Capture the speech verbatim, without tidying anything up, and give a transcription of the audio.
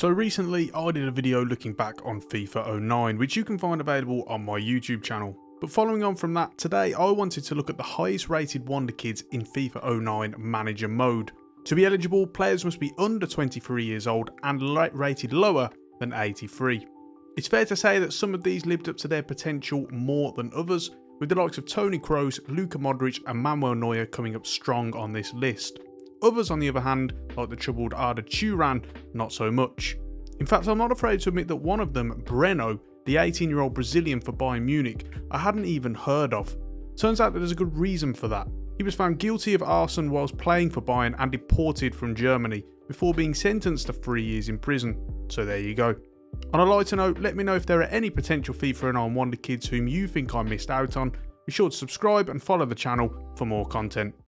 So recently I did a video looking back on FIFA oh nine, which you can find available on my YouTube channel. But following on from that, today I wanted to look at the highest rated wonder kids in FIFA oh nine manager mode. To be eligible, players must be under twenty-three years old and rated lower than eighty-three. It's fair to say that some of these lived up to their potential more than others, with the likes of Toni Kroos, Luka Modric and Manuel Neuer coming up strong on this list. Others, on the other hand, like the troubled Arda Turan, not so much. In fact, I'm not afraid to admit that one of them, Breno, the eighteen-year-old Brazilian for Bayern Munich, I hadn't even heard of. Turns out that there's a good reason for that. He was found guilty of arson whilst playing for Bayern and deported from Germany, before being sentenced to three years in prison. So there you go. On a lighter note, let me know if there are any potential FIFA oh nine wonder kids whom you think I missed out on. Be sure to subscribe and follow the channel for more content.